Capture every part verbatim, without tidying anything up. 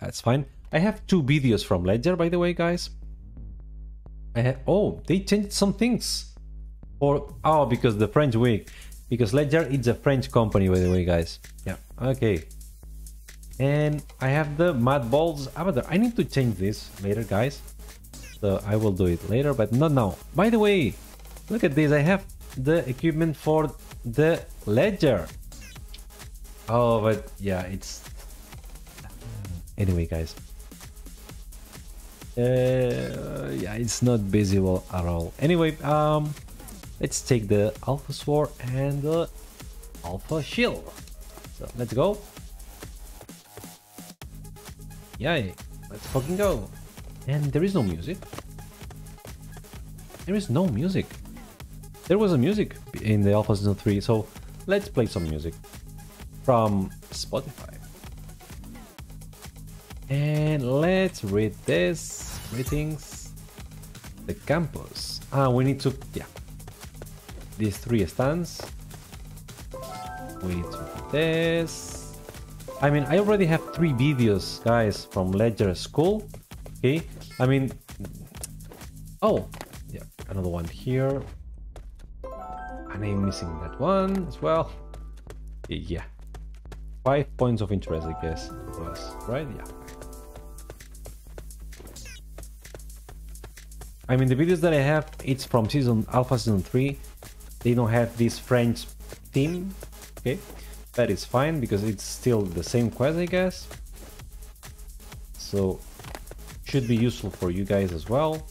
That's fine. I have two videos from Ledger, by the way, guys. I have, oh, they changed some things. Or, oh, because the French week. Because Ledger is a French company, by the way, guys. Yeah, okay. And I have the Mad Balls avatar. I need to change this later, guys. So I will do it later, but not now. By the way, look at this. I have the equipment for the Ledger. Oh, but yeah, it's... Anyway, guys. Uh, yeah, it's not visible at all. Anyway, um, let's take the Alpha Sword and the Alpha Shield. So let's go. Yay, let's fucking go. And there is no music. There is no music. There was a music in the Alpha Season three, so let's play some music from Spotify. And let's read this. Greetings. The campus. Ah, we need to, yeah. These three stands. We need to read this. I mean, I already have three videos, guys, from Ledger School. Okay, I mean, oh, yeah, another one here, and I'm missing that one as well. Yeah, five points of interest, I guess it was, right? Yeah. I mean, the videos that I have, it's from season Alpha Season three. They don't have this French theme, okay? That is fine, because it's still the same quest, I guess. So... should be useful for you guys as well.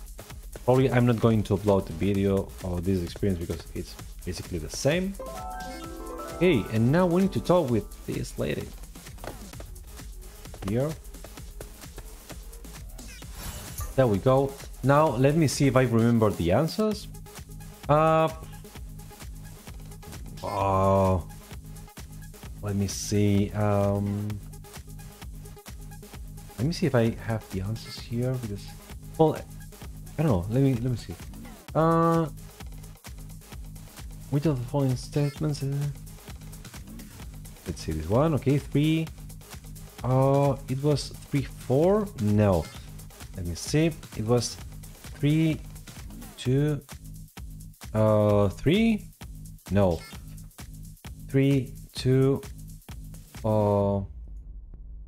Probably I'm not going to upload the video of this experience because it's basically the same. Okay, and now we need to talk with this lady. Here. There we go. Now let me see if I remember the answers. Uh, oh, let me see. Um, Let me see if I have the answers here, because, well, I don't know. Let me let me see. Uh, which of the following statements? Uh, let's see this one. Okay, three. Uh, it was three four. No, let me see. It was three two. Uh, three. No. Three two. Uh,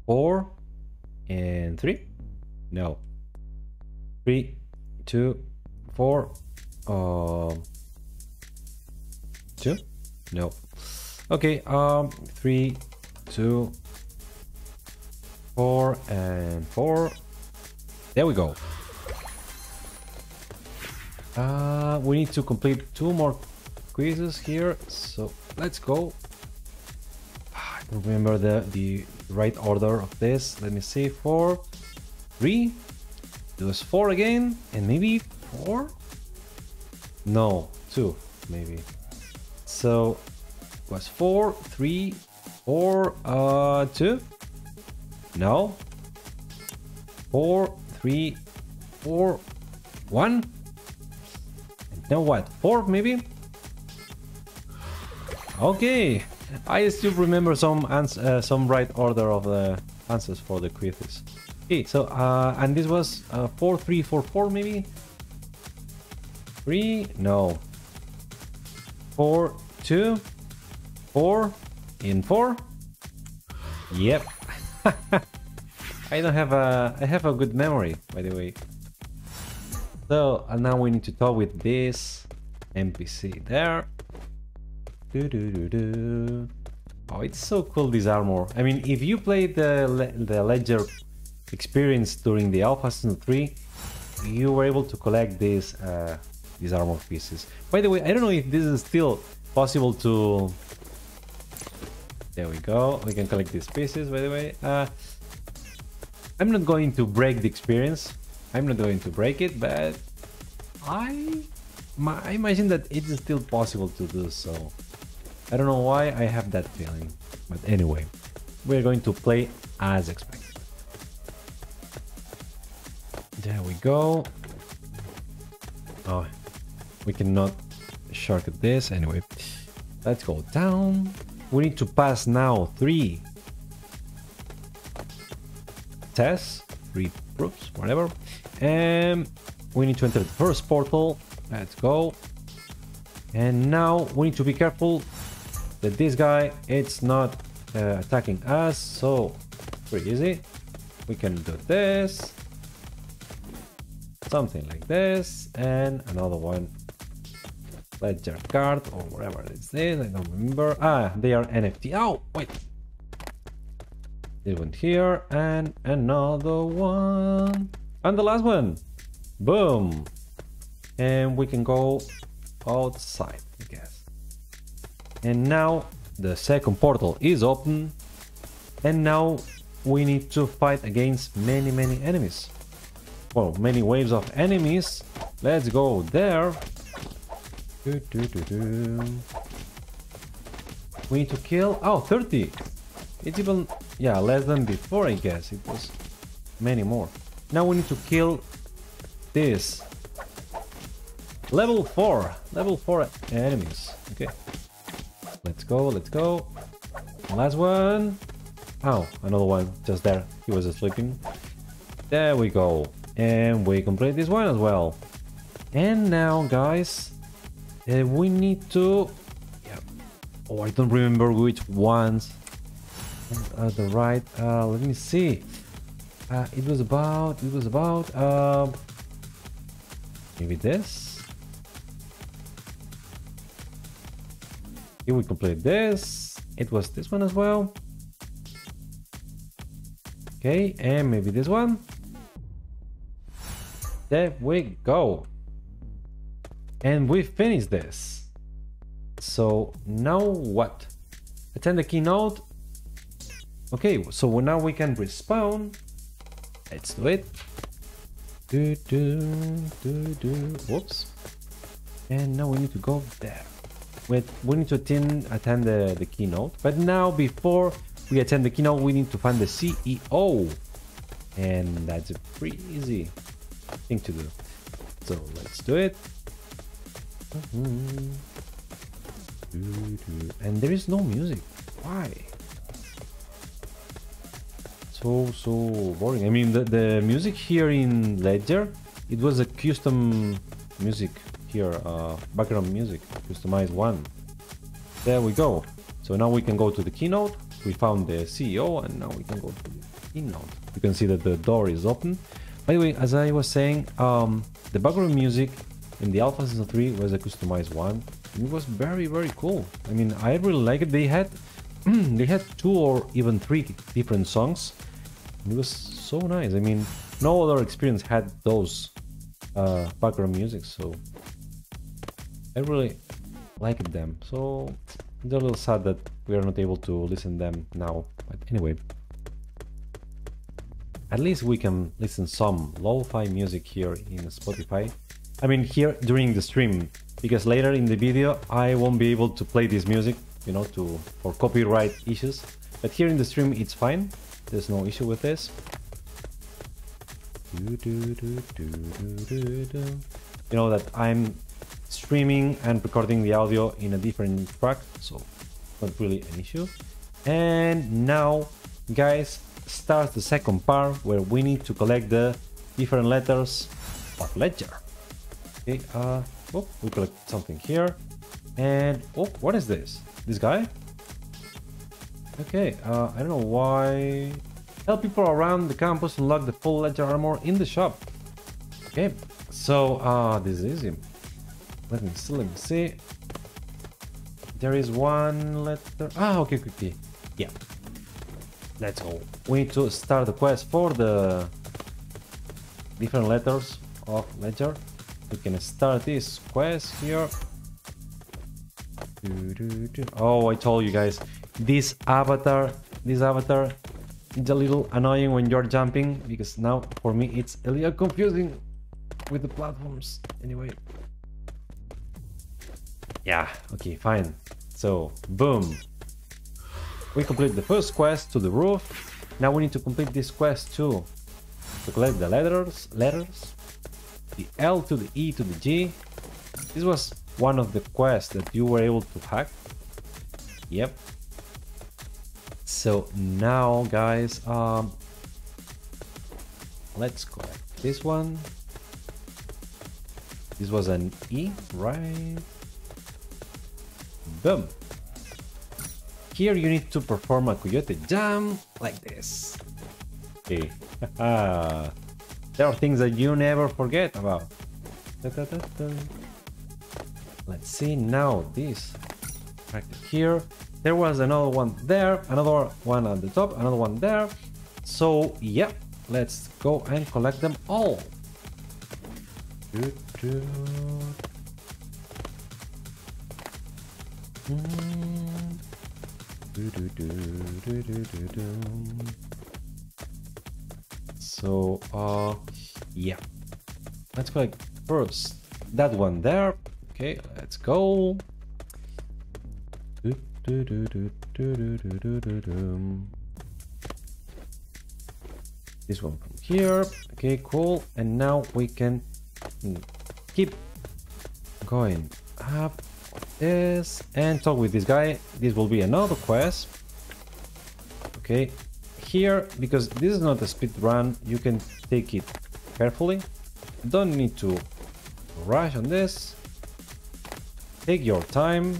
four. And three? No. Three, two, four, uh, two? No. Okay, um, three, two, four, and four. There we go. Uh, we need to complete two more quizzes here, so let's go. I don't remember the, the right order of this. Let me see. Four, three. It was four again, and maybe four. No, two maybe. So it was four, three, four, uh, two. No. Four, three, four, one. And now what? Four maybe. Okay. I still remember some answer, uh, some right order of the answers for the quizzes. Okay, so uh, and this was uh, four, three, four, four, maybe three, no, four, two, four, in four. Yep. I don't have a. I have a good memory, by the way. So and now we need to talk with this N P C there. Do, do, do, do. Oh, it's so cool, this armor. I mean, if you play the, Le the Ledger experience during the Alpha Season three, you were able to collect these, uh, these armor pieces. By the way, I don't know if this is still possible to... There we go, we can collect these pieces, by the way. Uh, I'm not going to break the experience. I'm not going to break it, but I, I imagine that it is still possible to do so. I don't know why I have that feeling, but anyway, we're going to play as expected. There we go. Oh, we cannot shortcut this. Anyway, let's go down. We need to pass now three tests, three proofs, whatever. And we need to enter the first portal. Let's go. And now we need to be careful that this guy, it's not uh, attacking us. So pretty easy. We can do this. Something like this. And another one. Ledger card or whatever this is. I don't remember. Ah, they are N F T. Oh, wait. This one here. And another one. And the last one. Boom. And we can go outside, I guess. And now the second portal is open. And now we need to fight against many, many enemies. Well, many waves of enemies. Let's go there. Do, do, do, do. We need to kill... Oh, thirty! It's even... Yeah, less than before, I guess. It was many more. Now we need to kill this. Level four. Level four enemies. Okay. Let's go, let's go. Last one. Oh, another one just there. He was sleeping. There we go. And we complete this one as well. And now, guys... Uh, we need to... Yeah. Oh, I don't remember which ones. Uh, the right... Uh, let me see. Uh, it was about... It was about... Uh, maybe this? Here we complete this. It was this one as well. Okay, and maybe this one. There we go. And we finished this. So now what? Attend the keynote. Okay, so now we can respawn. Let's do it. Do do do do. Whoops. And now we need to go there. Wait, we need to attend attend the, the keynote. But now before we attend the keynote, we need to find the C E O. And that's a pretty easy thing to do. So let's do it. Mm-hmm. Doo -doo. And there is no music. Why? So so boring. I mean, the, the music here in Ledger, it was a custom music here, uh, background music, customized one. There we go. So now we can go to the keynote. We found the C E O, and now we can go to the keynote. You can see that the door is open. By the way, as I was saying, um, the background music in the Alpha Season three was a customized one. It was very, very cool. I mean, I really liked it. They had they had two or even three different songs. It was so nice. I mean, no other experience had those uh, background music, so I really liked them. So it's a little sad that we are not able to listen to them now. But anyway, at least we can listen to some lo-fi music here in Spotify. I mean, here during the stream, because later in the video I won't be able to play this music, you know, to for copyright issues. But here in the stream it's fine. There's no issue with this. You know that I'm streaming and recording the audio in a different track, so not really an issue. And now, guys, starts the second part where we need to collect the different letters of Ledger. Okay, uh, oh, we collect something here, and oh, what is this? This guy? Okay, uh, I don't know why. Help people around the campus unlock the full Ledger armor in the shop. Okay, so uh, this is easy. Let me see, let me see. There is one letter. Ah, okay, quickly. Yeah. Let's go. We need to start the quest for the different letters of Ledger. We can start this quest here. Oh, I told you guys, this avatar, this avatar, it's a little annoying when you're jumping, because now for me it's a little confusing with the platforms. Anyway, yeah, okay, fine. So boom, we complete the first quest to the roof. Now we need to complete this quest too, to collect the letters, letters. The L to the E to the G. This was one of the quests that you were able to hack. Yep. So now, guys, um, Let's collect this one. This was an E, right? Boom. Here you need to perform a coyote jump like this. Okay. There are things that you never forget about. Da, da, da, da. Let's see now this. Right here. There was another one there, another one on the top, another one there. So, yeah, let's go and collect them all. Do, do. Mm. Do, do, do, do, do, do, do. So, uh, yeah. Let's collect first that one there. Okay, let's go. Do, do, do, do, do, do, do, do, do. This one from here. Okay, cool. And now we can keep going up this and talk with this guy. This will be another quest. Okay, here, because this is not a speed run, you can take it carefully. Don't need to rush on this. Take your time,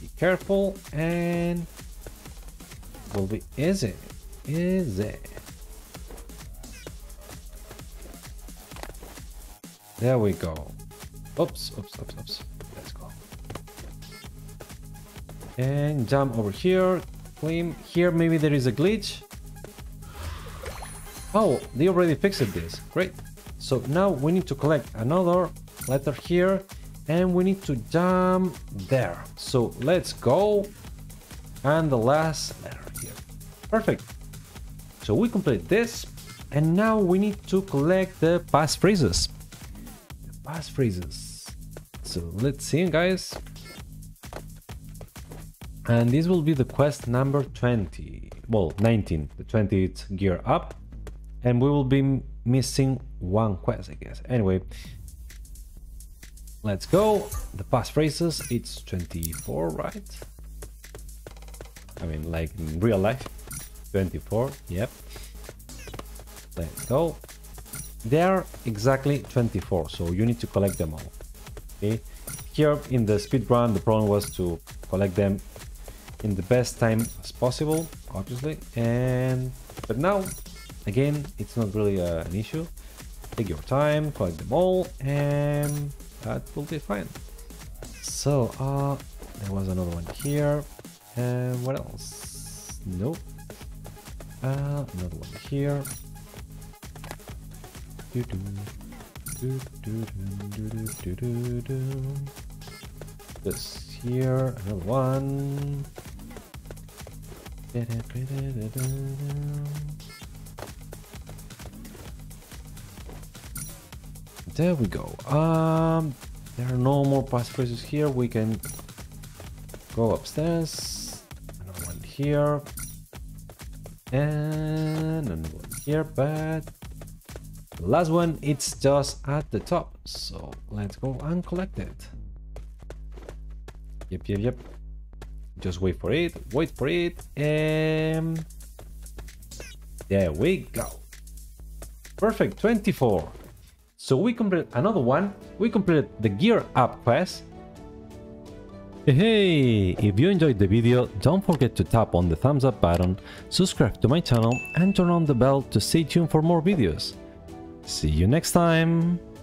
be careful, and it will be easy, easy. There we go. Oops, oops, oops, oops. Let's go. And jump over here. Claim here. Maybe there is a glitch. Oh, they already fixed this. Great. So now we need to collect another letter here. And we need to jump there. So let's go. And the last letter here. Perfect. So we complete this. And now we need to collect the passphrases. Passphrases. So let's see, guys. And this will be the quest number twenty. Well, nineteen. The twentieth gear up. And we will be missing one quest, I guess. Anyway, let's go. The passphrases, it's twenty-four, right? I mean, like in real life. twenty-four, yep. Let's go. They are exactly twenty-four, so you need to collect them all. Okay. Here in the speedrun, the problem was to collect them in the best time as possible, obviously. And but now, again, it's not really uh, an issue. Take your time, collect them all, and that will be fine. So, uh, there was another one here. And what else? Nope. Uh, another one here. This here, another one. There we go. Um, there are no more passphrases here. We can go upstairs. Another one here, and another one here, but. The last one, it's just at the top, so let's go and collect it. Yep, yep, yep. Just wait for it, wait for it, and there we go. Perfect, twenty-four. So we completed another one. We completed the Gear Up quest. Hey, if you enjoyed the video, don't forget to tap on the thumbs up button, subscribe to my channel, and turn on the bell to stay tuned for more videos. See you next time!